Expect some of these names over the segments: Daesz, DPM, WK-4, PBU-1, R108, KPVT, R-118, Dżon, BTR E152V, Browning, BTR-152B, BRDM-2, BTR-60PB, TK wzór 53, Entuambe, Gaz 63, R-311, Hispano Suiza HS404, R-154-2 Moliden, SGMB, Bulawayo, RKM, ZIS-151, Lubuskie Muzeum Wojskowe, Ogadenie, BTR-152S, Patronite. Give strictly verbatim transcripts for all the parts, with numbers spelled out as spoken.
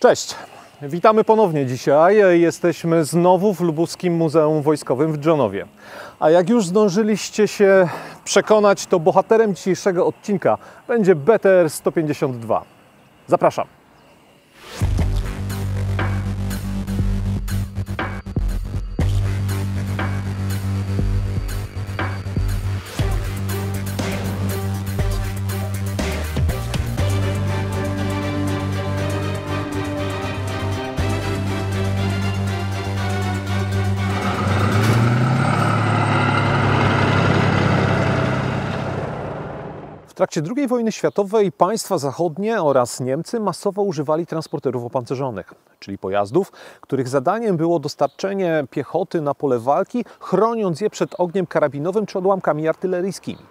Cześć, witamy ponownie dzisiaj. Jesteśmy znowu w Lubuskim Muzeum Wojskowym w Dżonowie. A jak już zdążyliście się przekonać, to bohaterem dzisiejszego odcinka będzie B T R sto pięćdziesiąt dwa. Zapraszam. W trakcie drugiej wojny światowej państwa zachodnie oraz Niemcy masowo używali transporterów opancerzonych, czyli pojazdów, których zadaniem było dostarczenie piechoty na pole walki, chroniąc je przed ogniem karabinowym czy odłamkami artyleryjskimi.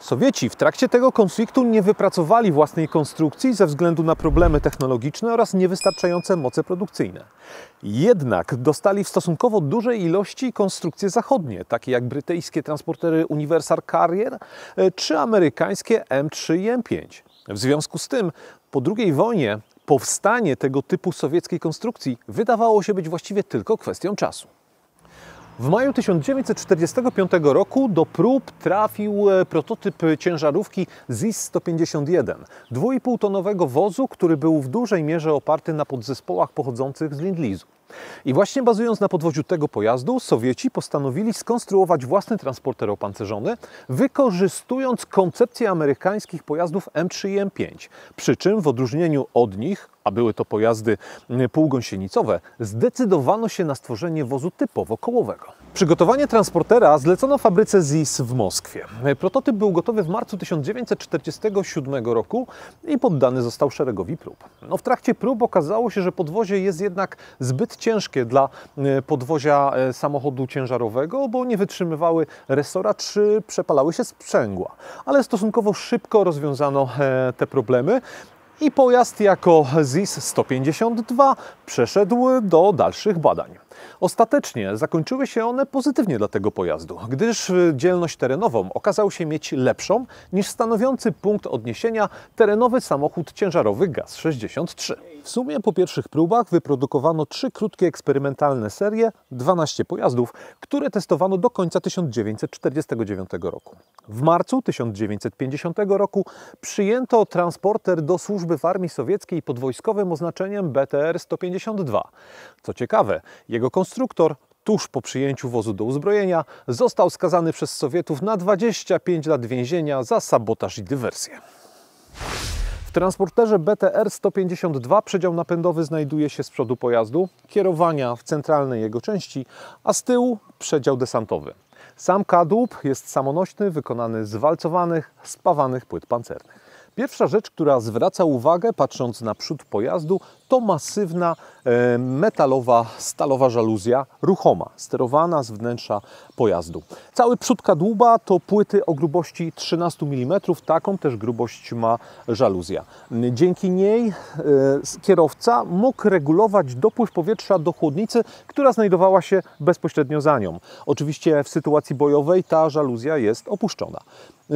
Sowieci w trakcie tego konfliktu nie wypracowali własnej konstrukcji ze względu na problemy technologiczne oraz niewystarczające moce produkcyjne. Jednak dostali w stosunkowo dużej ilości konstrukcje zachodnie, takie jak brytyjskie transportery Universal Carrier czy amerykańskie M trzy i M pięć. W związku z tym po drugiej wojnie powstanie tego typu sowieckiej konstrukcji wydawało się być właściwie tylko kwestią czasu. W maju tysiąc dziewięćset czterdziestego piątego roku do prób trafił prototyp ciężarówki ZIS sto pięćdziesiąt jeden, dwa i pół tonowego wozu, który był w dużej mierze oparty na podzespołach pochodzących z Lend-Lease'u. I właśnie bazując na podwoziu tego pojazdu, Sowieci postanowili skonstruować własny transporter opancerzony, wykorzystując koncepcję amerykańskich pojazdów M trzy i M pięć. Przy czym w odróżnieniu od nich, a były to pojazdy półgąsienicowe, zdecydowano się na stworzenie wozu typowo kołowego. Przygotowanie transportera zlecono fabryce Z I S w Moskwie. Prototyp był gotowy w marcu tysiąc dziewięćset czterdziestego siódmego roku i poddany został szeregowi prób. No, w trakcie prób okazało się, że podwozie jest jednak zbyt ciężkie dla podwozia samochodu ciężarowego, bo nie wytrzymywały resora czy przepalały się sprzęgła. Ale stosunkowo szybko rozwiązano te problemy i pojazd jako ZIS sto pięćdziesiąt dwa przeszedł do dalszych badań. Ostatecznie zakończyły się one pozytywnie dla tego pojazdu, gdyż dzielność terenową okazał się mieć lepszą niż stanowiący punkt odniesienia terenowy samochód ciężarowy Gaz sześćdziesiąt trzy. W sumie po pierwszych próbach wyprodukowano trzy krótkie eksperymentalne serie, dwanaście pojazdów, które testowano do końca tysiąc dziewięćset czterdziestego dziewiątego roku. W marcu tysiąc dziewięćset pięćdziesiątego roku przyjęto transporter do służby w Armii Sowieckiej pod wojskowym oznaczeniem B T R sto pięćdziesiąt dwa. Co ciekawe, jego konstruktor tuż po przyjęciu wozu do uzbrojenia został skazany przez Sowietów na dwadzieścia pięć lat więzienia za sabotaż i dywersję. W transporterze B T R sto pięćdziesiąt dwa przedział napędowy znajduje się z przodu pojazdu, kierowania w centralnej jego części, a z tyłu przedział desantowy. Sam kadłub jest samonośny, wykonany z walcowanych, spawanych płyt pancernych. Pierwsza rzecz, która zwraca uwagę, patrząc na przód pojazdu, to masywna e, metalowa, stalowa żaluzja, ruchoma, sterowana z wnętrza pojazdu. Cały przód kadłuba to płyty o grubości trzynaście milimetrów, taką też grubość ma żaluzja. Dzięki niej e, kierowca mógł regulować dopływ powietrza do chłodnicy, która znajdowała się bezpośrednio za nią. Oczywiście w sytuacji bojowej ta żaluzja jest opuszczona.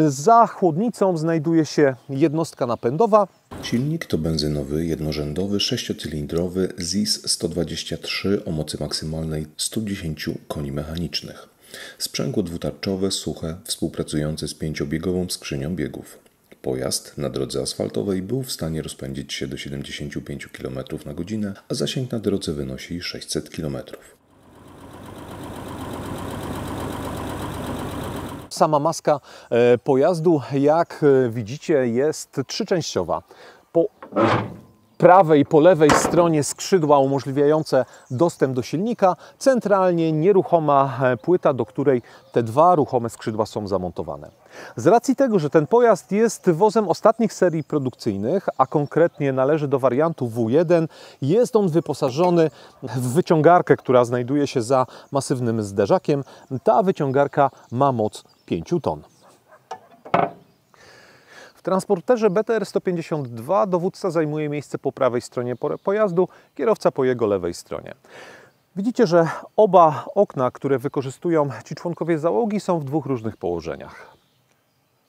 Za chłodnicą znajduje się jednostka napędowa. Silnik to benzynowy, jednorzędowy, sześciocylindrowy ZIS sto dwadzieścia trzy o mocy maksymalnej sto dziesięć koni mechanicznych. Sprzęgło dwutarczowe, suche, współpracujące z pięciobiegową skrzynią biegów. Pojazd na drodze asfaltowej był w stanie rozpędzić się do siedemdziesięciu pięciu kilometrów na godzinę, a zasięg na drodze wynosi sześćset kilometrów. Sama maska pojazdu, jak widzicie, jest trzyczęściowa. Po prawej i po lewej stronie skrzydła umożliwiające dostęp do silnika, centralnie nieruchoma płyta, do której te dwa ruchome skrzydła są zamontowane. Z racji tego, że ten pojazd jest wozem ostatnich serii produkcyjnych, a konkretnie należy do wariantu W jeden, jest on wyposażony w wyciągarkę, która znajduje się za masywnym zderzakiem. Ta wyciągarka ma moc pięć ton. W transporterze B T R sto pięćdziesiąt dwa dowódca zajmuje miejsce po prawej stronie pojazdu, kierowca po jego lewej stronie. Widzicie, że oba okna, które wykorzystują ci członkowie załogi, są w dwóch różnych położeniach.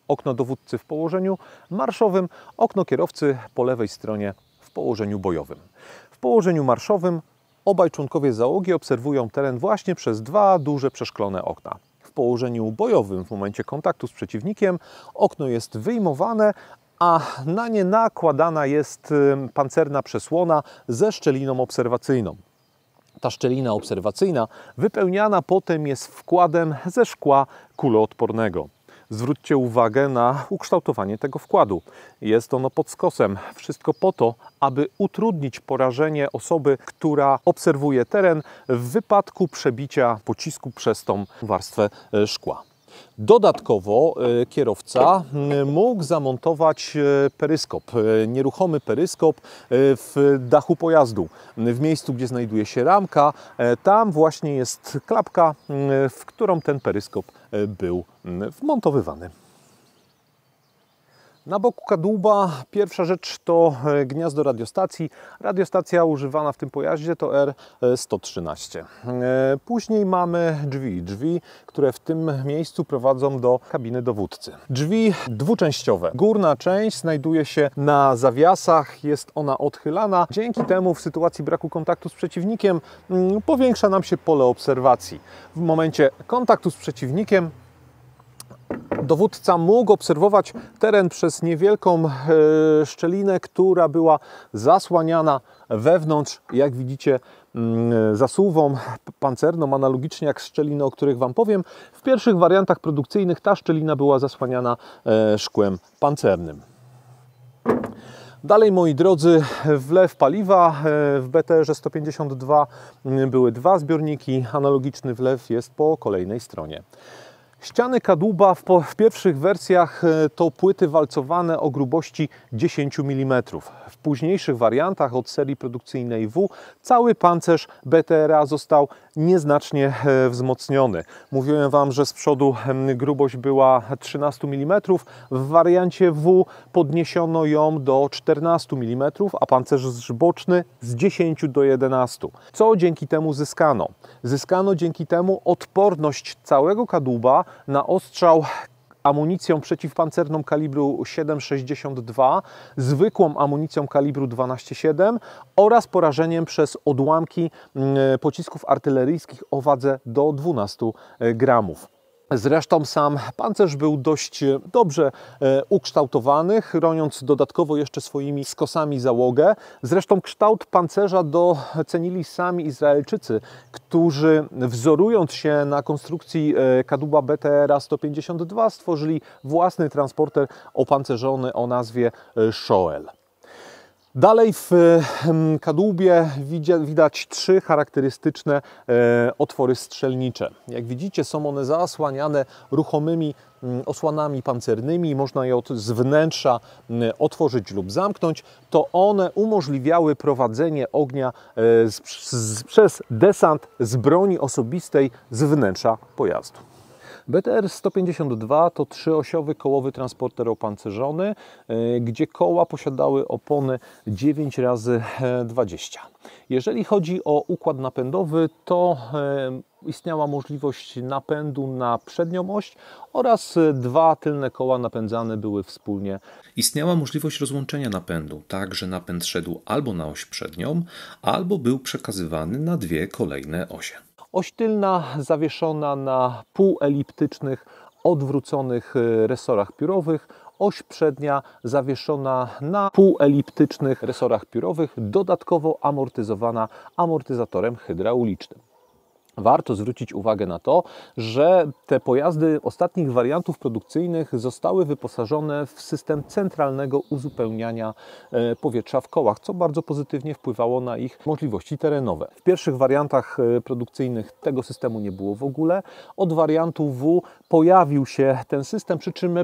Okno dowódcy w położeniu marszowym, okno kierowcy po lewej stronie w położeniu bojowym. W położeniu marszowym obaj członkowie załogi obserwują teren właśnie przez dwa duże przeszklone okna. W położeniu bojowym w momencie kontaktu z przeciwnikiem okno jest wyjmowane, a na nie nakładana jest pancerna przesłona ze szczeliną obserwacyjną. Ta szczelina obserwacyjna wypełniana potem jest wkładem ze szkła kuloodpornego. Zwróćcie uwagę na ukształtowanie tego wkładu. Jest ono pod skosem. Wszystko po to, aby utrudnić porażenie osoby, która obserwuje teren w wypadku przebicia pocisku przez tą warstwę szkła. Dodatkowo kierowca mógł zamontować peryskop, nieruchomy peryskop w dachu pojazdu. W miejscu, gdzie znajduje się ramka, tam właśnie jest klapka, w którą ten peryskop był wmontowywany. Na boku kadłuba pierwsza rzecz to gniazdo radiostacji. Radiostacja używana w tym pojaździe to R sto trzynaście. Później mamy drzwi. Drzwi, które w tym miejscu prowadzą do kabiny dowódcy. Drzwi dwuczęściowe. Górna część znajduje się na zawiasach. Jest ona odchylana. Dzięki temu w sytuacji braku kontaktu z przeciwnikiem powiększa nam się pole obserwacji. W momencie kontaktu z przeciwnikiem dowódca mógł obserwować teren przez niewielką szczelinę, która była zasłaniana wewnątrz, jak widzicie, zasuwą pancerną, analogicznie jak szczeliny, o których Wam powiem. W pierwszych wariantach produkcyjnych ta szczelina była zasłaniana szkłem pancernym. Dalej, moi drodzy, wlew paliwa. W B T R sto pięćdziesiąt dwa były dwa zbiorniki. Analogiczny wlew jest po kolejnej stronie. Ściany kadłuba w, po, w pierwszych wersjach to płyty walcowane o grubości dziesięć milimetrów. W późniejszych wariantach od serii produkcyjnej W cały pancerz B T R A został nieznacznie wzmocniony. Mówiłem Wam, że z przodu grubość była trzynaście milimetrów. W wariancie W podniesiono ją do czternaście milimetrów, a pancerz boczny z dziesięć do jedenastu. Co dzięki temu zyskano? Zyskano dzięki temu odporność całego kadłuba na ostrzał amunicją przeciwpancerną kalibru siedem sześćdziesiąt dwa, zwykłą amunicją kalibru dwanaście siedem oraz porażeniem przez odłamki pocisków artyleryjskich o wadze do dwunastu gramów. Zresztą sam pancerz był dość dobrze ukształtowany, chroniąc dodatkowo jeszcze swoimi skosami załogę. Zresztą kształt pancerza docenili sami Izraelczycy, którzy wzorując się na konstrukcji kadłuba B T R A sto pięćdziesiąt dwa stworzyli własny transporter opancerzony o nazwie Shoel. Dalej w kadłubie widać trzy charakterystyczne otwory strzelnicze. Jak widzicie, są one zasłaniane ruchomymi osłonami pancernymi, można je z wnętrza otworzyć lub zamknąć. To one umożliwiały prowadzenie ognia z, z, przez desant z broni osobistej z wnętrza pojazdu. B T R sto pięćdziesiąt dwa to trzyosiowy kołowy transporter opancerzony, gdzie koła posiadały opony dziewięć razy dwadzieścia. Jeżeli chodzi o układ napędowy, to istniała możliwość napędu na przednią oś oraz dwa tylne koła napędzane były wspólnie. Istniała możliwość rozłączenia napędu, tak że napęd szedł albo na oś przednią, albo był przekazywany na dwie kolejne osie. Oś tylna zawieszona na półeliptycznych, odwróconych resorach piórowych. Oś przednia zawieszona na półeliptycznych resorach piórowych, dodatkowo amortyzowana amortyzatorem hydraulicznym. Warto zwrócić uwagę na to, że te pojazdy ostatnich wariantów produkcyjnych zostały wyposażone w system centralnego uzupełniania powietrza w kołach, co bardzo pozytywnie wpływało na ich możliwości terenowe. W pierwszych wariantach produkcyjnych tego systemu nie było w ogóle. Od wariantu W pojawił się ten system, przy czym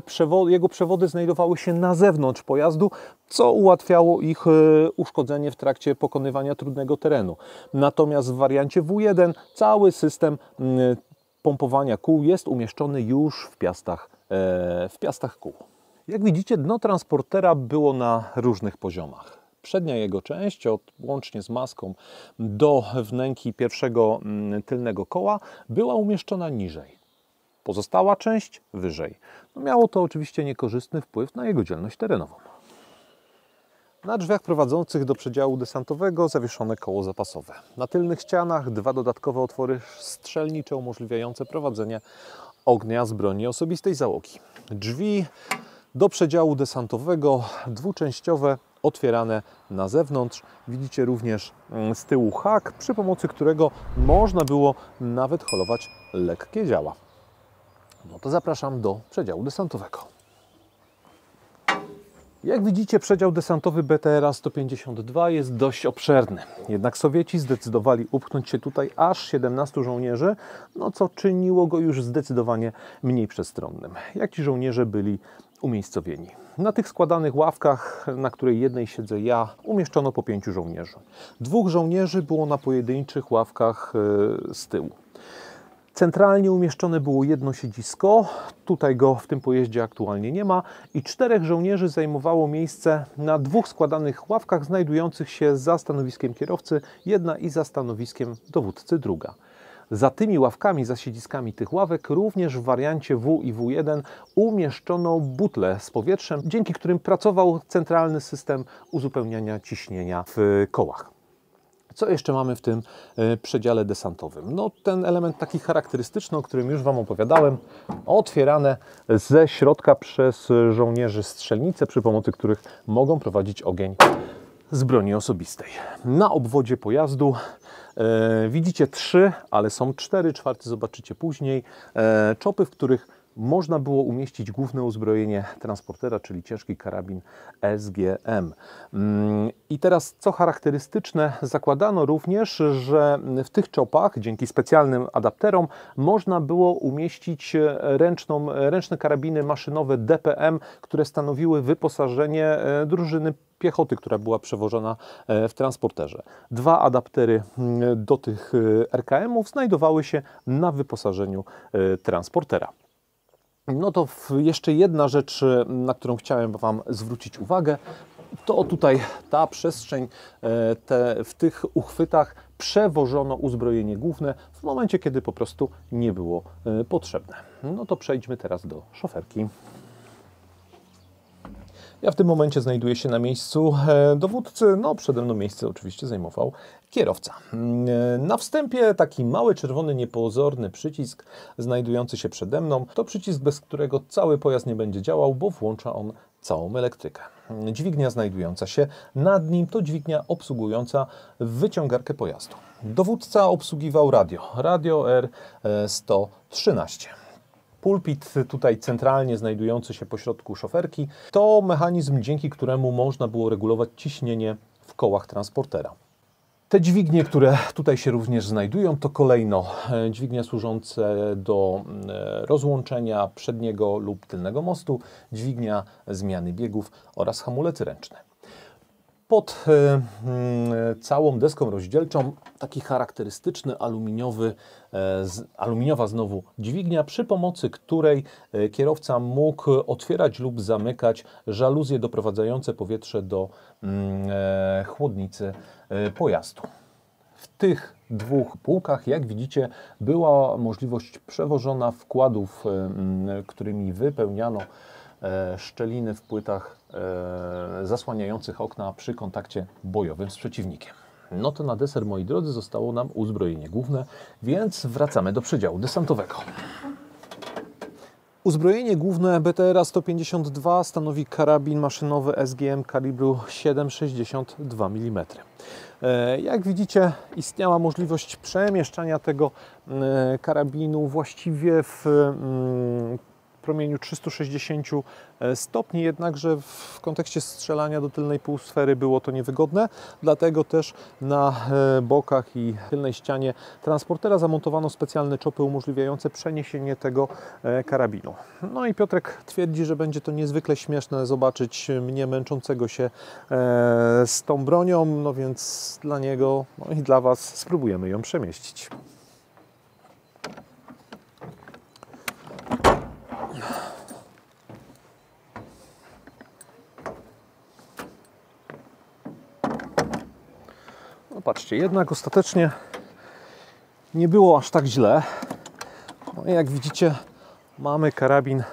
jego przewody znajdowały się na zewnątrz pojazdu, co ułatwiało ich uszkodzenie w trakcie pokonywania trudnego terenu. Natomiast w wariancie W jeden cały Cały system pompowania kół jest umieszczony już w piastach, w piastach kół. Jak widzicie, dno transportera było na różnych poziomach. Przednia jego część, od, łącznie z maską do wnęki pierwszego tylnego koła, była umieszczona niżej. Pozostała część wyżej. No, miało to oczywiście niekorzystny wpływ na jego dzielność terenową. Na drzwiach prowadzących do przedziału desantowego zawieszone koło zapasowe. Na tylnych ścianach dwa dodatkowe otwory strzelnicze umożliwiające prowadzenie ognia z broni osobistej załogi. Drzwi do przedziału desantowego dwuczęściowe, otwierane na zewnątrz. Widzicie również z tyłu hak, przy pomocy którego można było nawet holować lekkie działa. No to zapraszam do przedziału desantowego. Jak widzicie, przedział desantowy B T R sto pięćdziesiąt dwa jest dość obszerny. Jednak Sowieci zdecydowali upchnąć się tutaj aż siedemnastu żołnierzy, no co czyniło go już zdecydowanie mniej przestronnym. Jak ci żołnierze byli umiejscowieni? Na tych składanych ławkach, na której jednej siedzę ja, umieszczono po pięciu żołnierzy. Dwóch żołnierzy było na pojedynczych ławkach z tyłu. Centralnie umieszczone było jedno siedzisko, tutaj go w tym pojeździe aktualnie nie ma, i czterech żołnierzy zajmowało miejsce na dwóch składanych ławkach znajdujących się za stanowiskiem kierowcy jedna i za stanowiskiem dowódcy druga. Za tymi ławkami, za siedziskami tych ławek, również w wariancie W i W jeden umieszczono butle z powietrzem, dzięki którym pracował centralny system uzupełniania ciśnienia w kołach. Co jeszcze mamy w tym przedziale desantowym? No, ten element taki charakterystyczny, o którym już Wam opowiadałem, otwierane ze środka przez żołnierzy strzelnice, przy pomocy których mogą prowadzić ogień z broni osobistej. Na obwodzie pojazdu e, widzicie trzy, ale są cztery, czwarty zobaczycie później, e, czopy, w których można było umieścić główne uzbrojenie transportera, czyli ciężki karabin S G M. I teraz, co charakterystyczne, zakładano również, że w tych czopach, dzięki specjalnym adapterom, można było umieścić ręczną, ręczne karabiny maszynowe D P M, które stanowiły wyposażenie drużyny piechoty, która była przewożona w transporterze. Dwa adaptery do tych R K M-ów znajdowały się na wyposażeniu transportera. No to jeszcze jedna rzecz, na którą chciałem Wam zwrócić uwagę, to tutaj ta przestrzeń, te, w tych uchwytach przewożono uzbrojenie główne w momencie, kiedy po prostu nie było potrzebne. No to przejdźmy teraz do szoferki. Ja w tym momencie znajduję się na miejscu dowódcy, no przede mną miejsce oczywiście zajmował kierowca. Na wstępie taki mały, czerwony, niepozorny przycisk znajdujący się przede mną. To przycisk, bez którego cały pojazd nie będzie działał, bo włącza on całą elektrykę. Dźwignia znajdująca się nad nim to dźwignia obsługująca wyciągarkę pojazdu. Dowódca obsługiwał radio, radio R sto trzynaście. Pulpit tutaj centralnie znajdujący się pośrodku szoferki to mechanizm, dzięki któremu można było regulować ciśnienie w kołach transportera. Te dźwignie, które tutaj się również znajdują, to kolejno dźwignie służące do rozłączenia przedniego lub tylnego mostu, dźwignia zmiany biegów oraz hamulce ręczne. Pod y, y, całą deską rozdzielczą taki charakterystyczny aluminiowy, y, z, aluminiowa znowu dźwignia, przy pomocy której y, kierowca mógł otwierać lub zamykać żaluzje doprowadzające powietrze do y, chłodnicy y, pojazdu. W tych dwóch półkach, jak widzicie, była możliwość przewożenia wkładów, y, y, którymi wypełniano szczeliny w płytach zasłaniających okna przy kontakcie bojowym z przeciwnikiem. No to na deser, moi drodzy, zostało nam uzbrojenie główne, więc wracamy do przedziału desantowego. Uzbrojenie główne B T R sto pięćdziesiąt dwa stanowi karabin maszynowy S G M kalibru siedem przecinek sześćdziesiąt dwa milimetra. Jak widzicie, istniała możliwość przemieszczania tego karabinu właściwie w w promieniu trzystu sześćdziesięciu stopni, jednakże w kontekście strzelania do tylnej półsfery było to niewygodne, dlatego też na bokach i tylnej ścianie transportera zamontowano specjalne czopy umożliwiające przeniesienie tego karabinu. No i Piotrek twierdzi, że będzie to niezwykle śmieszne zobaczyć mnie męczącego się z tą bronią, no więc dla niego, no i dla Was, spróbujemy ją przemieścić. Patrzcie, jednak ostatecznie nie było aż tak źle. No i jak widzicie, mamy karabin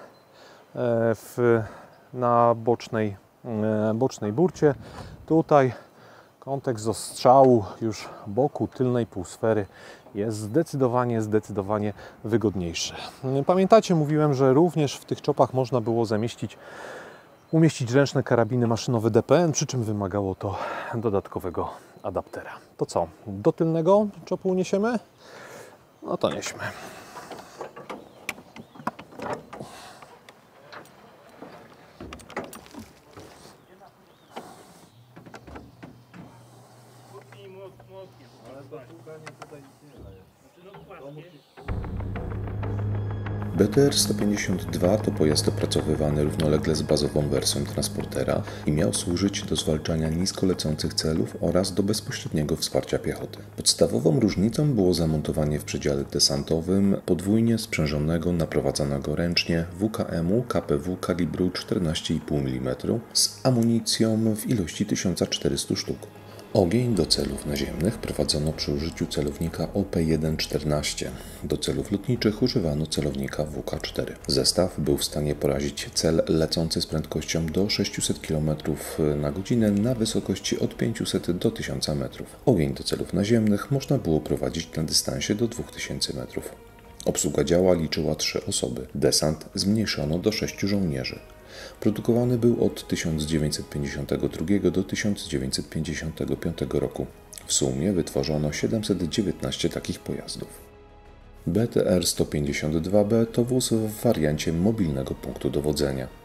w, na bocznej, bocznej burcie. Tutaj kontekst ostrzału już boku tylnej półsfery jest zdecydowanie, zdecydowanie wygodniejszy. Pamiętacie, mówiłem, że również w tych czopach można było zamieścić umieścić ręczne karabiny maszynowe D P N, przy czym wymagało to dodatkowego adaptera. To co? Do tylnego czopu niesiemy? No to nieśmy. B T R sto pięćdziesiąt dwa to pojazd opracowywany równolegle z bazową wersją transportera i miał służyć do zwalczania nisko lecących celów oraz do bezpośredniego wsparcia piechoty. Podstawową różnicą było zamontowanie w przedziale desantowym podwójnie sprzężonego, naprowadzanego ręcznie W K M K P W kalibru czternaście i pół milimetra z amunicją w ilości tysiąc czterysta sztuk. Ogień do celów naziemnych prowadzono przy użyciu celownika O P sto czternaście. Do celów lotniczych używano celownika W K cztery. Zestaw był w stanie porazić cel lecący z prędkością do sześciuset kilometrów na godzinę na wysokości od pięciuset do tysiąca metrów. Ogień do celów naziemnych można było prowadzić na dystansie do dwóch tysięcy metrów. Obsługa działa liczyła trzy osoby. Desant zmniejszono do sześciu żołnierzy. Produkowany był od tysiąc dziewięćset pięćdziesiątego drugiego do tysiąc dziewięćset pięćdziesiątego piątego roku. W sumie wytworzono siedemset dziewiętnaście takich pojazdów. B T R sto pięćdziesiąt dwa B to wóz w wariancie mobilnego punktu dowodzenia.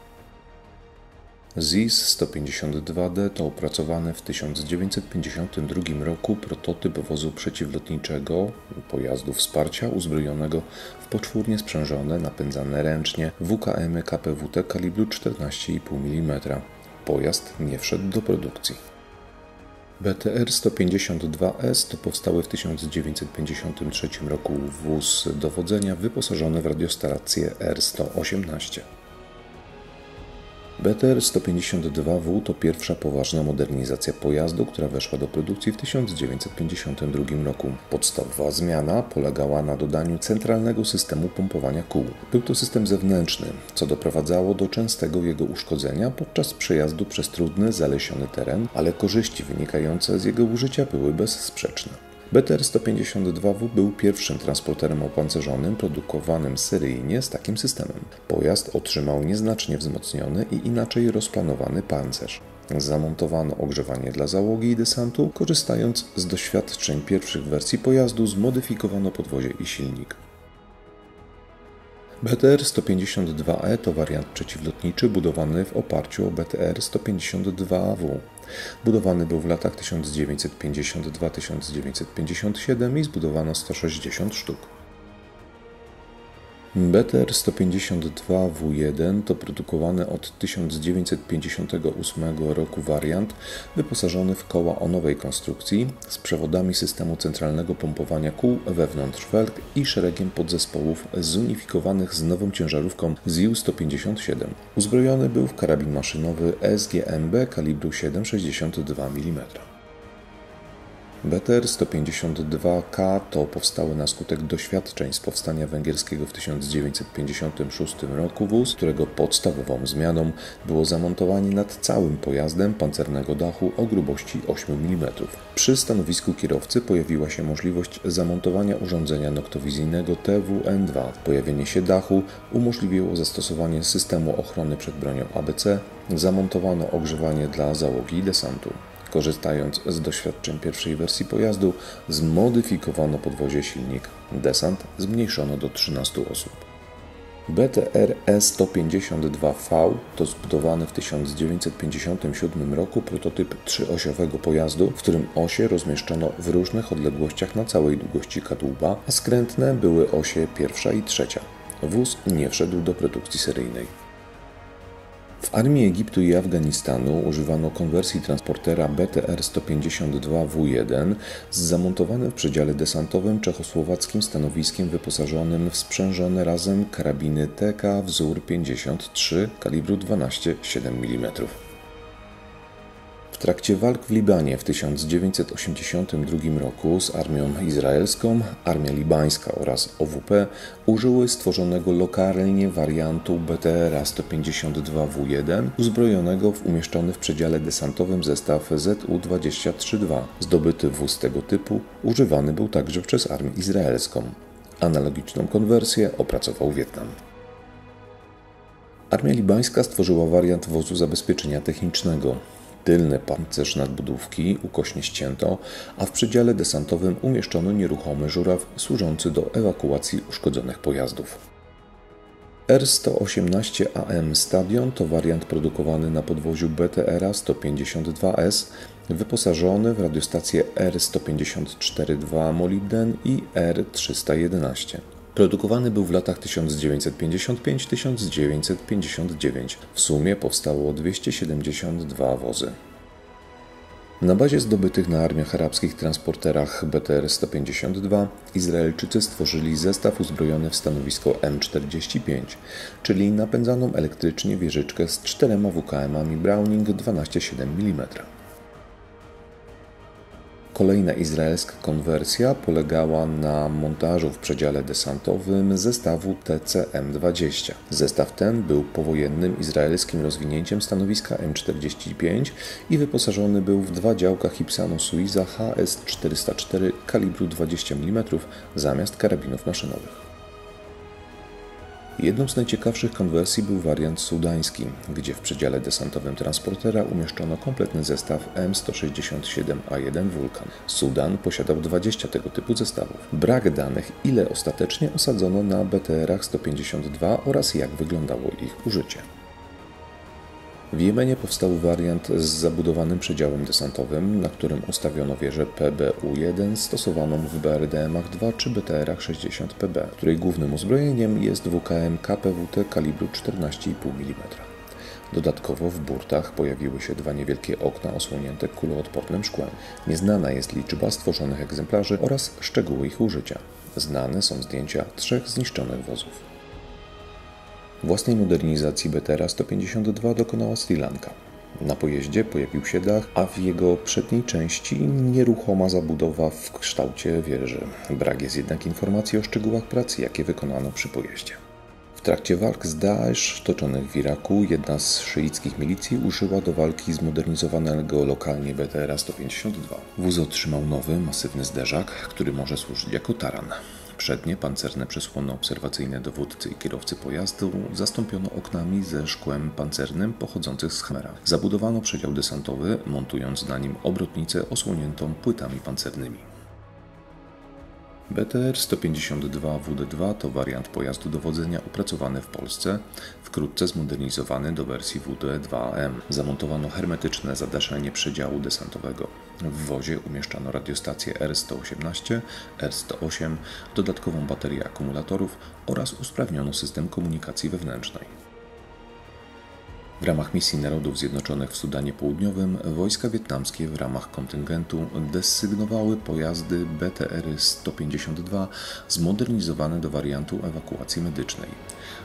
Z I S sto pięćdziesiąt dwa D to opracowany w tysiąc dziewięćset pięćdziesiątym drugim roku prototyp wozu przeciwlotniczego pojazdu wsparcia uzbrojonego w poczwórnie sprzężone, napędzane ręcznie W K M K P W T kalibru czternaście i pół milimetra. Pojazd nie wszedł do produkcji. B T R sto pięćdziesiąt dwa S to powstały w tysiąc dziewięćset pięćdziesiątym trzecim roku wóz dowodzenia wyposażony w radiostację R sto osiemnaście. B T R sto pięćdziesiąt dwa W to pierwsza poważna modernizacja pojazdu, która weszła do produkcji w tysiąc dziewięćset pięćdziesiątym drugim roku. Podstawowa zmiana polegała na dodaniu centralnego systemu pompowania kół. Był to system zewnętrzny, co doprowadzało do częstego jego uszkodzenia podczas przejazdu przez trudny, zalesiony teren, ale korzyści wynikające z jego użycia były bezsprzeczne. B T R sto pięćdziesiąt dwa W był pierwszym transporterem opancerzonym produkowanym seryjnie z takim systemem. Pojazd otrzymał nieznacznie wzmocniony i inaczej rozplanowany pancerz. Zamontowano ogrzewanie dla załogi i desantu, korzystając z doświadczeń pierwszych wersji pojazdu zmodyfikowano podwozie i silnik. B T R sto pięćdziesiąt dwa E to wariant przeciwlotniczy budowany w oparciu o B T R sto pięćdziesiąt dwa W. Budowany był w latach tysiąc dziewięćset pięćdziesiąt dwa do tysiąc dziewięćset pięćdziesiąt siedem i zbudowano sto sześćdziesiąt sztuk. B T R sto pięćdziesiąt dwa W jeden to produkowany od tysiąc dziewięćset pięćdziesiątego ósmego roku wariant wyposażony w koła o nowej konstrukcji z przewodami systemu centralnego pompowania kół wewnątrz felg i szeregiem podzespołów zunifikowanych z nową ciężarówką Z I L sto pięćdziesiąt siedem. Uzbrojony był w karabin maszynowy S G M B kalibru siedem przecinek sześćdziesiąt dwa milimetra. B T R sto pięćdziesiąt dwa K to powstały na skutek doświadczeń z powstania węgierskiego w tysiąc dziewięćset pięćdziesiątym szóstym roku wóz, którego podstawową zmianą było zamontowanie nad całym pojazdem pancernego dachu o grubości osiem milimetrów. Przy stanowisku kierowcy pojawiła się możliwość zamontowania urządzenia noktowizyjnego T W N dwa. Pojawienie się dachu umożliwiło zastosowanie systemu ochrony przed bronią A B C, zamontowano ogrzewanie dla załogi i desantu. Korzystając z doświadczeń pierwszej wersji pojazdu, zmodyfikowano podwozie silnik. Desant zmniejszono do trzynastu osób. B T R E sto pięćdziesiąt dwa V to zbudowany w tysiąc dziewięćset pięćdziesiątym siódmym roku prototyp trzyosiowego pojazdu, w którym osie rozmieszczono w różnych odległościach na całej długości kadłuba, a skrętne były osie pierwsza i trzecia. Wóz nie wszedł do produkcji seryjnej. W armii Egiptu i Afganistanu używano konwersji transportera B T R sto pięćdziesiąt dwa W jeden z zamontowanym w przedziale desantowym czechosłowackim stanowiskiem wyposażonym w sprzężone razem karabiny T K wzór pięćdziesiąt trzy kalibru dwanaście przecinek siedem milimetrów. W W trakcie walk w Libanie w tysiąc dziewięćset osiemdziesiątym drugim roku z armią izraelską, armia libańska oraz O W P użyły stworzonego lokalnie wariantu B T R sto pięćdziesiąt dwa W jeden uzbrojonego w umieszczony w przedziale desantowym zestaw Z U dwadzieścia trzy dwa. Zdobyty wóz tego typu używany był także przez armię izraelską. Analogiczną konwersję opracował Wietnam. Armia libańska stworzyła wariant wozu zabezpieczenia technicznego. Tylny pancerz nadbudówki ukośnie ścięto, a w przedziale desantowym umieszczono nieruchomy żuraw służący do ewakuacji uszkodzonych pojazdów. R sto osiemnaście A M Stadion to wariant produkowany na podwoziu B T R sto pięćdziesiąt dwa S, wyposażony w radiostacje R sto pięćdziesiąt cztery dwa Moliden i R trzysta jedenaście. Produkowany był w latach tysiąc dziewięćset pięćdziesiąt pięć do tysiąc dziewięćset pięćdziesiąt dziewięć. W sumie powstało dwieście siedemdziesiąt dwa wozy. Na bazie zdobytych na armiach arabskich transporterach B T R sto pięćdziesiąt dwa Izraelczycy stworzyli zestaw uzbrojony w stanowisko M czterdzieści pięć, czyli napędzaną elektrycznie wieżyczkę z czterema W K M-ami Browning dwanaście przecinek siedem milimetra. Kolejna izraelska konwersja polegała na montażu w przedziale desantowym zestawu T C M dwadzieścia. Zestaw ten był powojennym izraelskim rozwinięciem stanowiska M czterdzieści pięć i wyposażony był w dwa działka Hispano Suiza H S czterysta cztery kalibru dwadzieścia milimetrów zamiast karabinów maszynowych. Jedną z najciekawszych konwersji był wariant sudański, gdzie w przedziale desantowym transportera umieszczono kompletny zestaw M sto sześćdziesiąt siedem A jeden Vulcan. Sudan posiadał dwadzieścia tego typu zestawów. Brak danych, ile ostatecznie osadzono na B T R ach sto pięćdziesiąt dwa oraz jak wyglądało ich użycie. W Jemenie powstał wariant z zabudowanym przedziałem desantowym, na którym ustawiono wieżę P B U jeden stosowaną w B R D M ach dwa czy B T R ach sześćdziesiąt P B, której głównym uzbrojeniem jest W K M K P W T kalibru czternaście przecinek pięć milimetra. Dodatkowo w burtach pojawiły się dwa niewielkie okna osłonięte kuloodpornym szkłem. Nieznana jest liczba stworzonych egzemplarzy oraz szczegóły ich użycia. Znane są zdjęcia trzech zniszczonych wozów. Własnej modernizacji B T R sto pięćdziesiąt dwa dokonała Sri Lanka. Na pojeździe pojawił się dach, a w jego przedniej części nieruchoma zabudowa w kształcie wieży. Brak jest jednak informacji o szczegółach prac, jakie wykonano przy pojeździe. W trakcie walk z Daesz toczonych w Iraku jedna z szyickich milicji użyła do walki zmodernizowanego lokalnie B T R sto pięćdziesiąt dwa. Wóz otrzymał nowy, masywny zderzak, który może służyć jako taran. Przednie pancerne przysłony obserwacyjne dowódcy i kierowcy pojazdu zastąpiono oknami ze szkłem pancernym pochodzących z Hamera. Zabudowano przedział desantowy, montując na nim obrotnicę osłoniętą płytami pancernymi. B T R sto pięćdziesiąt dwa W D dwa to wariant pojazdu dowodzenia opracowany w Polsce, wkrótce zmodernizowany do wersji W D dwa A M. Zamontowano hermetyczne zadaszenie przedziału desantowego. W wozie umieszczano radiostację R sto osiemnaście, R sto osiem, dodatkową baterię akumulatorów oraz usprawniono system komunikacji wewnętrznej. W ramach misji Narodów Zjednoczonych w Sudanie Południowym wojska wietnamskie w ramach kontyngentu desygnowały pojazdy B T R sto pięćdziesiąt dwa zmodernizowane do wariantu ewakuacji medycznej.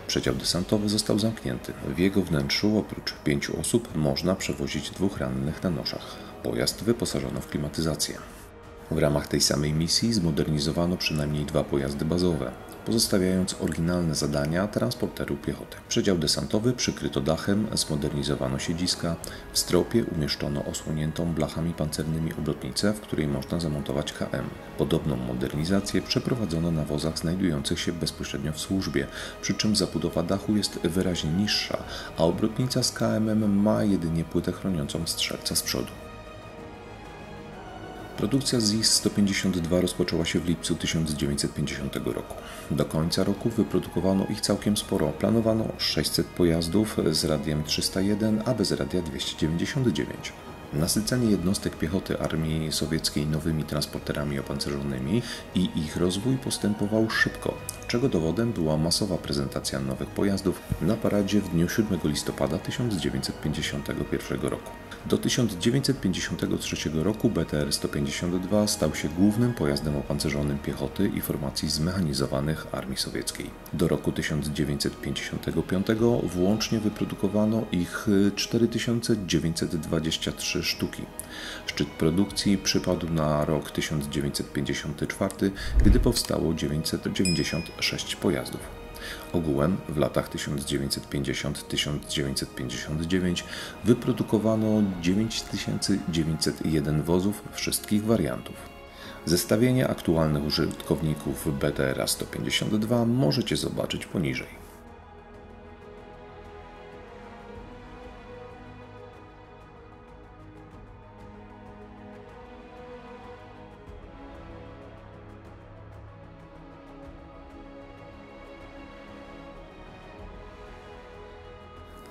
Przedział desantowy został zamknięty. W jego wnętrzu oprócz pięciu osób można przewozić dwóch rannych na noszach. Pojazd wyposażono w klimatyzację. W ramach tej samej misji zmodernizowano przynajmniej dwa pojazdy bazowe, pozostawiając oryginalne zadania transporteru piechoty. Przedział desantowy przykryto dachem, zmodernizowano siedziska, w stropie umieszczono osłoniętą blachami pancernymi obrotnicę, w której można zamontować K M. Podobną modernizację przeprowadzono na wozach znajdujących się bezpośrednio w służbie, przy czym zabudowa dachu jest wyraźnie niższa, a obrotnica z K M-em ma jedynie płytę chroniącą strzelca z przodu. Produkcja Z I S sto pięćdziesiąt dwa rozpoczęła się w lipcu tysiąc dziewięćset pięćdziesiątego roku. Do końca roku wyprodukowano ich całkiem sporo. Planowano sześćset pojazdów z radiem trzysta jeden, a bez radia dwieście dziewięćdziesiąt dziewięć. Nasycenie jednostek piechoty armii sowieckiej nowymi transporterami opancerzonymi i ich rozwój postępował szybko, czego dowodem była masowa prezentacja nowych pojazdów na paradzie w dniu siódmego listopada tysiąc dziewięćset pięćdziesiątego pierwszego roku. Do tysiąc dziewięćset pięćdziesiątego trzeciego roku B T R sto pięćdziesiąt dwa stał się głównym pojazdem opancerzonym piechoty i formacji zmechanizowanych Armii Sowieckiej. Do roku tysiąc dziewięćset pięćdziesiątego piątego włącznie wyprodukowano ich cztery tysiące dziewięćset dwadzieścia trzy sztuki. Szczyt produkcji przypadł na rok tysiąc dziewięćset pięćdziesiąty czwarty, gdy powstało dziewięćset dziewięćdziesiąt sześć pojazdów. Ogółem w latach tysiąc dziewięćset pięćdziesiąt do tysiąc dziewięćset pięćdziesiąt dziewięć wyprodukowano dziewięć tysięcy dziewięćset jeden wozów wszystkich wariantów. Zestawienie aktualnych użytkowników B T R sto pięćdziesiąt dwa możecie zobaczyć poniżej.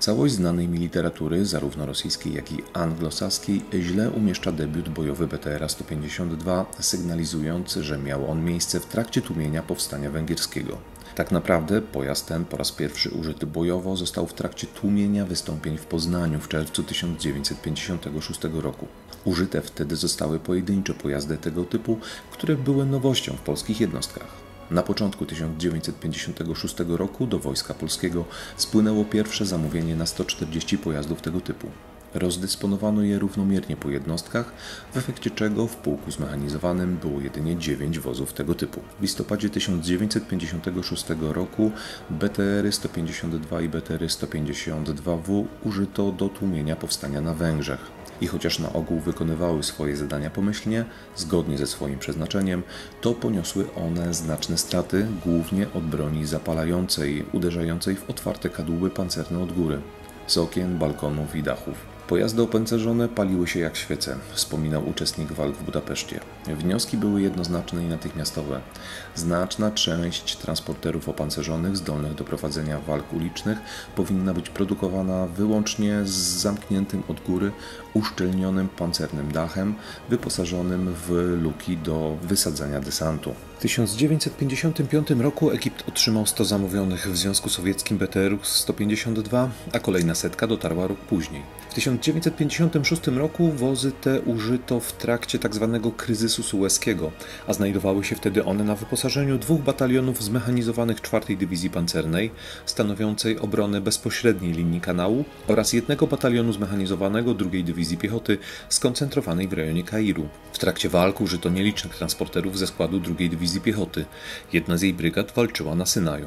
Całość znanej mi literatury, zarówno rosyjskiej, jak i anglosaskiej, źle umieszcza debiut bojowy B T R sto pięćdziesiąt dwa, sygnalizując, że miał on miejsce w trakcie tłumienia powstania węgierskiego. Tak naprawdę pojazd ten po raz pierwszy użyty bojowo został w trakcie tłumienia wystąpień w Poznaniu w czerwcu tysiąc dziewięćset pięćdziesiątego szóstego roku. Użyte wtedy zostały pojedyncze pojazdy tego typu, które były nowością w polskich jednostkach. Na początku tysiąc dziewięćset pięćdziesiątego szóstego roku do Wojska Polskiego spłynęło pierwsze zamówienie na sto czterdzieści pojazdów tego typu. Rozdysponowano je równomiernie po jednostkach, w efekcie czego w pułku zmechanizowanym było jedynie dziewięć wozów tego typu. W listopadzie tysiąc dziewięćset pięćdziesiątego szóstego roku B T R sto pięćdziesiąt dwa i B T R sto pięćdziesiąt dwa W użyto do tłumienia powstania na Węgrzech. I chociaż na ogół wykonywały swoje zadania pomyślnie, zgodnie ze swoim przeznaczeniem, to poniosły one znaczne straty, głównie od broni zapalającej, uderzającej w otwarte kadłuby pancerne od góry, z okien, balkonów i dachów. Pojazdy opancerzone paliły się jak świece, wspominał uczestnik walk w Budapeszcie. Wnioski były jednoznaczne i natychmiastowe. Znaczna część transporterów opancerzonych zdolnych do prowadzenia walk ulicznych powinna być produkowana wyłącznie z zamkniętym od góry, uszczelnionym pancernym dachem, wyposażonym w luki do wysadzania desantu. W tysiąc dziewięćset pięćdziesiątym piątym roku Egipt otrzymał sto zamówionych w Związku Sowieckim B T R sto pięćdziesiąt dwa, a kolejna setka dotarła rok później. W tysiąc dziewięćset pięćdziesiątym szóstym roku wozy te użyto w trakcie tzw. kryzysu sueskiego, a znajdowały się wtedy one na wyposażeniu dwóch batalionów zmechanizowanych czwartej Dywizji Pancernej, stanowiącej obronę bezpośredniej linii kanału, oraz jednego batalionu zmechanizowanego drugiej Dywizji Piechoty, skoncentrowanej w rejonie Kairu. W trakcie walk użyto nielicznych transporterów ze składu drugiej Dywizji Piechoty. Jedna z jej brygad walczyła na Synaju.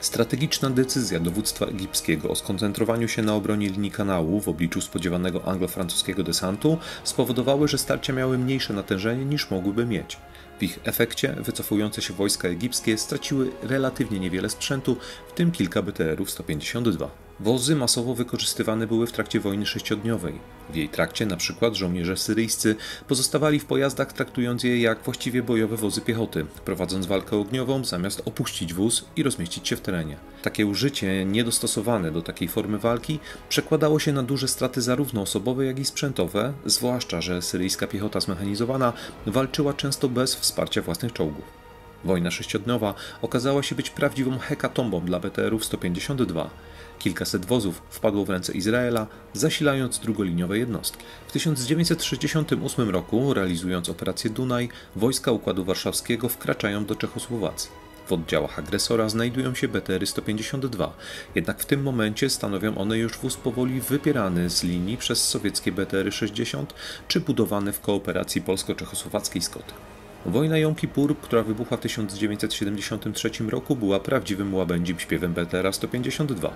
Strategiczna decyzja dowództwa egipskiego o skoncentrowaniu się na obronie linii kanału w obliczu spodziewanego anglo-francuskiego desantu spowodowały, że starcia miały mniejsze natężenie niż mogłyby mieć. W ich efekcie wycofujące się wojska egipskie straciły relatywnie niewiele sprzętu, w tym kilka B T R ów sto pięćdziesiąt dwa. Wozy masowo wykorzystywane były w trakcie wojny sześciodniowej. W jej trakcie na przykład żołnierze syryjscy pozostawali w pojazdach, traktując je jak właściwie bojowe wozy piechoty, prowadząc walkę ogniową zamiast opuścić wóz i rozmieścić się w terenie. Takie użycie niedostosowane do takiej formy walki przekładało się na duże straty zarówno osobowe, jak i sprzętowe, zwłaszcza że syryjska piechota zmechanizowana walczyła często bez wsparcia własnych czołgów. Wojna sześciodniowa okazała się być prawdziwą hekatombą dla B T R ów sto pięćdziesiąt dwa. Kilkaset wozów wpadło w ręce Izraela, zasilając drugoliniowe jednostki. W tysiąc dziewięćset sześćdziesiątym ósmym roku, realizując operację Dunaj, wojska Układu Warszawskiego wkraczają do Czechosłowacji. W oddziałach agresora znajdują się B T R sto pięćdziesiąt dwa, jednak w tym momencie stanowią one już wóz powoli wypierany z linii przez sowieckie B T R sześćdziesiąt czy budowany w kooperacji polsko-czechosłowackiej Skoty. Wojna Jom Kippur, która wybuchła w tysiąc dziewięćset siedemdziesiątym trzecim roku, była prawdziwym łabędzim śpiewem B T R sto pięćdziesiąt dwa.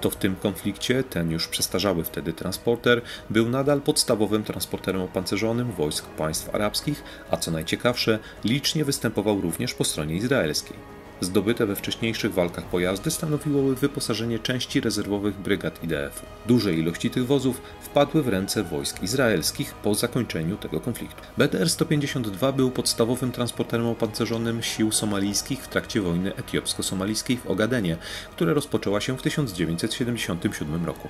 To w tym konflikcie ten już przestarzały wtedy transporter był nadal podstawowym transporterem opancerzonym wojsk państw arabskich, a co najciekawsze, licznie występował również po stronie izraelskiej. Zdobyte we wcześniejszych walkach pojazdy stanowiły wyposażenie części rezerwowych brygad I D F. Duże ilości tych wozów wpadły w ręce wojsk izraelskich po zakończeniu tego konfliktu. B T R sto pięćdziesiąt dwa był podstawowym transporterem opancerzonym sił somalijskich w trakcie wojny etiopsko-somalijskiej w Ogadenie, która rozpoczęła się w tysiąc dziewięćset siedemdziesiątym siódmym roku.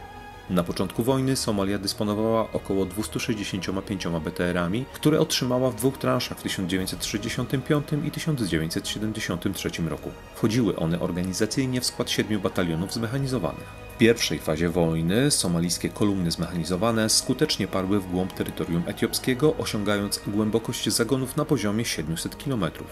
Na początku wojny Somalia dysponowała około dwustu sześćdziesięcioma pięcioma B T R ami, które otrzymała w dwóch transzach w tysiąc dziewięćset sześćdziesiątym piątym i tysiąc dziewięćset siedemdziesiątym trzecim roku. Wchodziły one organizacyjnie w skład siedmiu batalionów zmechanizowanych. pierwszej fazie wojny somalijskie kolumny zmechanizowane skutecznie parły w głąb terytorium etiopskiego, osiągając głębokość zagonów na poziomie siedmiuset kilometrów.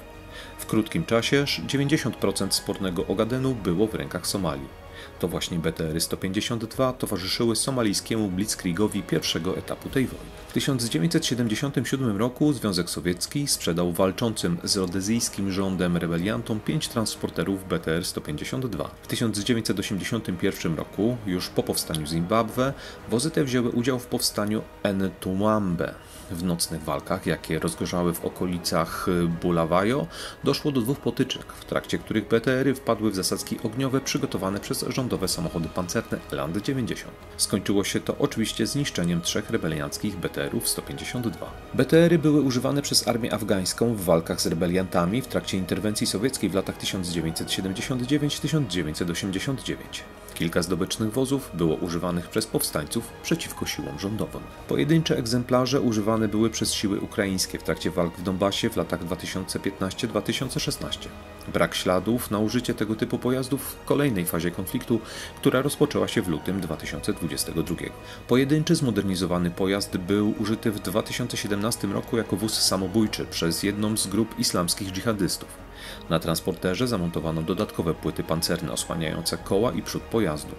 W krótkim czasie dziewięćdziesiąt procent spornego Ogadenu było w rękach Somalii. To właśnie B T R sto pięćdziesiąt dwa towarzyszyły somalijskiemu blitzkriegowi pierwszego etapu tej wojny. W tysiąc dziewięćset siedemdziesiątym siódmym roku Związek Sowiecki sprzedał walczącym z rodezyjskim rządem rebeliantom pięć transporterów B T R sto pięćdziesiąt dwa. W tysiąc dziewięćset osiemdziesiątym pierwszym roku, już po powstaniu Zimbabwe, wozy te wzięły udział w powstaniu Entuambe. W nocnych walkach, jakie rozgorzały w okolicach Bulawayo, doszło do dwóch potyczek, w trakcie których B T R-y wpadły w zasadzki ogniowe przygotowane przez rządowe samochody pancerne Land dziewięćdziesiąt. Skończyło się to oczywiście zniszczeniem trzech rebelianckich B T R ów sto pięćdziesiąt dwa. B T R-y były używane przez armię afgańską w walkach z rebeliantami w trakcie interwencji sowieckiej w latach tysiąc dziewięćset siedemdziesiątym dziewiątym do tysiąc dziewięćset osiemdziesiątego dziewiątego. Kilka zdobycznych wozów było używanych przez powstańców przeciwko siłom rządowym. Pojedyncze egzemplarze używane były przez siły ukraińskie w trakcie walk w Donbasie w latach dwa tysiące piętnastym do dwa tysiące szesnastego. Brak śladów na użycie tego typu pojazdów w kolejnej fazie konfliktu, która rozpoczęła się w lutym dwa tysiące dwudziestego drugiego. Pojedynczy zmodernizowany pojazd był użyty w dwa tysiące siedemnastym roku jako wóz samobójczy przez jedną z grup islamskich dżihadystów. Na transporterze zamontowano dodatkowe płyty pancerne osłaniające koła i przód pojazdu.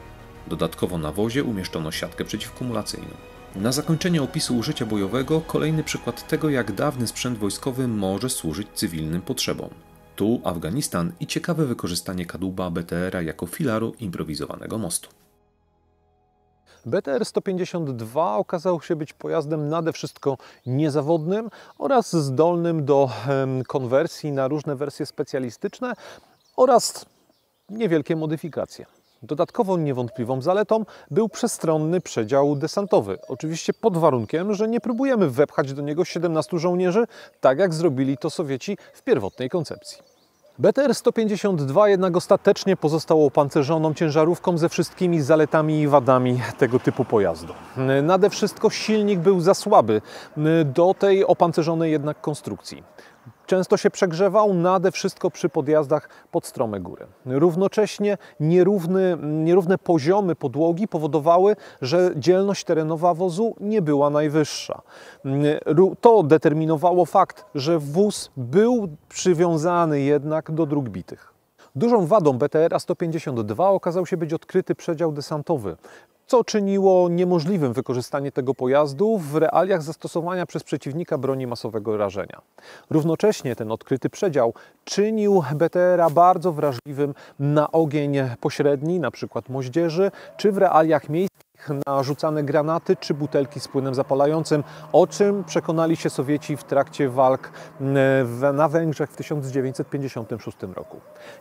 Dodatkowo na wozie umieszczono siatkę przeciwkumulacyjną. Na zakończenie opisu użycia bojowego kolejny przykład tego, jak dawny sprzęt wojskowy może służyć cywilnym potrzebom. Tu Afganistan i ciekawe wykorzystanie kadłuba B T R-a jako filaru improwizowanego mostu. B T R sto pięćdziesiąt dwa okazał się być pojazdem nade wszystko niezawodnym oraz zdolnym do konwersji na różne wersje specjalistyczne oraz niewielkie modyfikacje. Dodatkowo niewątpliwą zaletą był przestronny przedział desantowy. Oczywiście pod warunkiem, że nie próbujemy wepchać do niego siedemnastu żołnierzy, tak jak zrobili to Sowieci w pierwotnej koncepcji. B T R sto pięćdziesiąt dwa jednak ostatecznie pozostał opancerzoną ciężarówką ze wszystkimi zaletami i wadami tego typu pojazdu. Nade wszystko silnik był za słaby do tej opancerzonej jednak konstrukcji. Często się przegrzewał, nade wszystko przy podjazdach pod strome góry. Równocześnie nierówny, nierówne poziomy podłogi powodowały, że dzielność terenowa wozu nie była najwyższa. To determinowało fakt, że wóz był przywiązany jednak do dróg bitych. Dużą wadą B T R sto pięćdziesiąt dwa okazał się być odkryty przedział desantowy, co czyniło niemożliwym wykorzystanie tego pojazdu w realiach zastosowania przez przeciwnika broni masowego rażenia. Równocześnie ten odkryty przedział czynił B T R-a bardzo wrażliwym na ogień pośredni, np. moździerzy, czy w realiach miejskich na rzucane granaty czy butelki z płynem zapalającym, o czym przekonali się Sowieci w trakcie walk na Węgrzech w tysiąc dziewięćset pięćdziesiątym szóstym roku.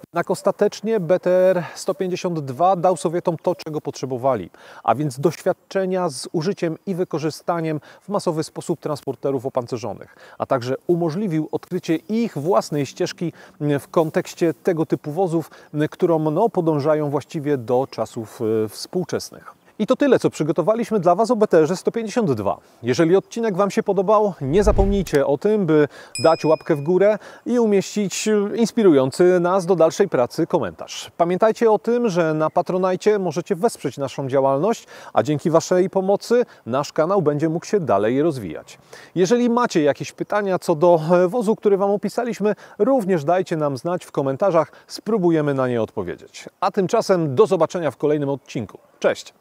Jednak ostatecznie B T R sto pięćdziesiąt dwa dał Sowietom to, czego potrzebowali, a więc doświadczenia z użyciem i wykorzystaniem w masowy sposób transporterów opancerzonych, a także umożliwił odkrycie ich własnej ścieżki w kontekście tego typu wozów, którą no, podążają właściwie do czasów współczesnych. I to tyle, co przygotowaliśmy dla Was o B T R sto pięćdziesiąt dwa. Jeżeli odcinek Wam się podobał, nie zapomnijcie o tym, by dać łapkę w górę i umieścić inspirujący nas do dalszej pracy komentarz. Pamiętajcie o tym, że na Patronite możecie wesprzeć naszą działalność, a dzięki Waszej pomocy nasz kanał będzie mógł się dalej rozwijać. Jeżeli macie jakieś pytania co do wozu, który Wam opisaliśmy, również dajcie nam znać w komentarzach, spróbujemy na nie odpowiedzieć. A tymczasem do zobaczenia w kolejnym odcinku. Cześć!